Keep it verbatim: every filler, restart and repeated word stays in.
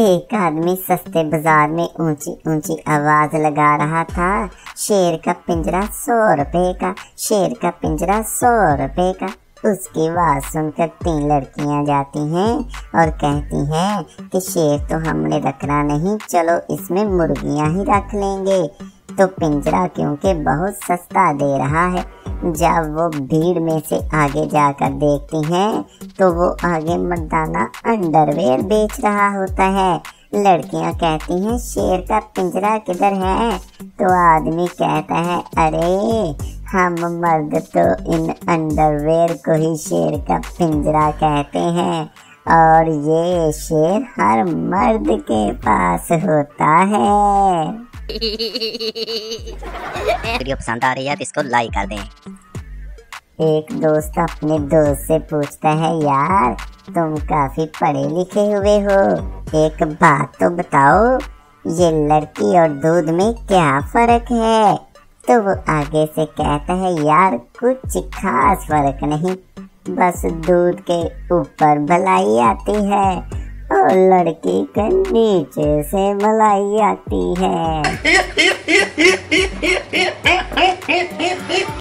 एक आदमी सस्ते बाजार में ऊंची ऊंची आवाज लगा रहा था, शेर का पिंजरा सौ रुपए का, शेर का पिंजरा सौ रुपए का। उसकी आवाज सुनकर तीन लड़कियां जाती हैं और कहती हैं कि शेर तो हमने रखना नहीं, चलो इसमें मुर्गियां ही रख लेंगे। तो पिंजरा क्योंकि बहुत सस्ता दे रहा है, जब वो भीड़ में से आगे जाकर देखती हैं तो वो आगे मर्दाना अंडरवेयर बेच रहा होता है। लड़कियां कहती हैं शेर का पिंजरा किधर है? तो आदमी कहता है अरे हम मर्द तो इन अंडरवेयर को ही शेर का पिंजरा कहते हैं और ये शेर हर मर्द के पास होता है। वीडियो पसंद आ रही है तो इसको लाइक कर दें। एक दोस्त अपने दोस्त से पूछता है यार तुम काफी पढ़े लिखे हुए हो, एक बात तो बताओ ये लड़की और दूध में क्या फर्क है? तो वो आगे से कहता है यार कुछ खास फर्क नहीं, बस दूध के ऊपर भलाई आती है और लड़की के नीचे से मलाई आती है।